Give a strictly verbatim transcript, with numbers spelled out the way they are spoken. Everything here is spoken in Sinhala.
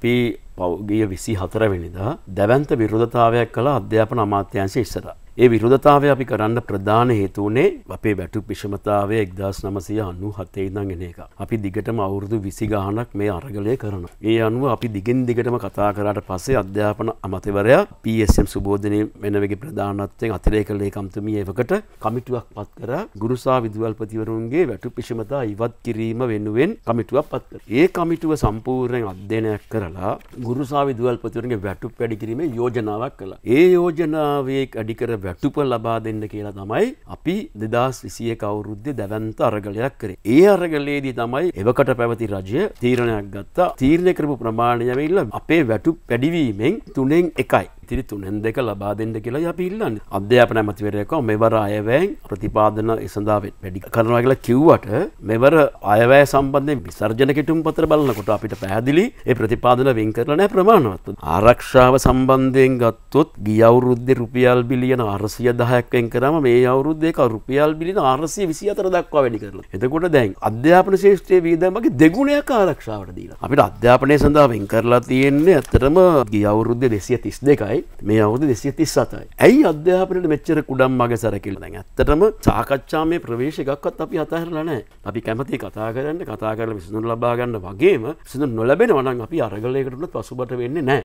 අපි ගිය විසි හතර වෙනිදා දැවැන්ත විරෝධතාවයක් කළ අධ්‍යාපන අමාත්‍යාංශය ඉස්සරහා. ඒ විරෝධතාවය අපි කරන්න ප්‍රධාන හේතු උනේ අපේ වැටුප් විෂමතාවය එක්දාස් නවසිය අනූ හතේ ඉඳන් එන එක. අපි දිගටම අවුරුදු විසි ගාණක් මේ අරගලය කරනවා. ඒ අනුව අපි දිගින් දිගටම කතා කරාට පස්සේ අධ්‍යාපන අමාත්‍යවරයා පී එස් එම් සුබෝධිනී වෙනවගේ ප්‍රධානත්වයෙන් අතිරේක ලේකම්තුමිය එවකට කමිටුවක් පත් කරා. ගුරුසා විදුහල්පතිවරුන්ගේ වැටුප් විෂමතා ඉවත් කිරීම වෙනුවෙන් කමිටුවක් පත් කරා. ඒ කමිටුව සම්පූර්ණයෙන් අධ්‍යයනය කරලා ගුරුසා විදුහල්පතිවරුන්ගේ වැටුප් වැඩි කිරීමේ යෝජනාවක් කළා. ඒ යෝජනාවේ අඩි කර වැටුප ලබා දෙන්න කියලා තමයි අපි දෙදාස් විසි එක අවුරුද්දේ දැවැන්ත අරගලයක් කරේ. ඒ අරගලයේදී තමයි එවකට පැවති රජය තීරණයක් ගත්තා. තීරණය කරපු ප්‍රමාණය වෙයිලා අපේ වැටුප් වැඩිවීමෙන් තුනෙන් එකයි. ඉතින් තුනෙන් දෙක ලබා දෙන්න කියලා අපි ඉල්ලන්නේ. අධ්‍යාපන අමාත්‍යවරයා කිව්වා මෙවර අයවැයෙන් ප්‍රතිපාදන ඉසඳා වැඩි කරනවා කියලා කිව්වට මෙවර අයවැය සම්බන්ධයෙන් විසර්ජන කිටුම් පත්‍ර බලනකොට අපිට පැහැදිලි ඒ ප්‍රතිපාදන වෙන් කරලා නැහැ ප්‍රමාණවත්. ආරක්ෂාව සම්බන්ධයෙන් ගත්තොත් ගිය අවුරුද්දේ රුපියල් බිලියන අටසිය දහයක් වෙන් කරාම මේ අවුරුද්දේ ක රුපියල් බිලියන අටසිය විසි හතර දක්වා වැඩි කරනවා. එතකොට දැන් අධ්‍යාපන ශාස්ත්‍රයේ වියදමගේ දෙගුණයක් ආරක්ෂාවට දීලා. අපිට අධ්‍යාපනයේ සඳහා වෙන් කරලා තියෙන්නේ ඇත්තටම ගිය අවුරුද්දේ දෙසිය තිස් දෙකයි මේ අවුරුද්දේ දෙසිය තිස් හතයි. ඇයි අධ්‍යාපනයේ මෙච්චර කුඩම් මග සැරකිලා? දැන් ඇත්තටම සාකච්ඡාමය ප්‍රවේශ එකක්වත් අපි අතහැරලා නැහැ. අපි කැමැති කතා කරන්න, කතා කරලා විසඳුම් ලබා ගන්න වගේම විසඳුම් නොලැබෙනවා නම් අපි අරගලයකට උනත් පසුබට වෙන්නේ නැහැ.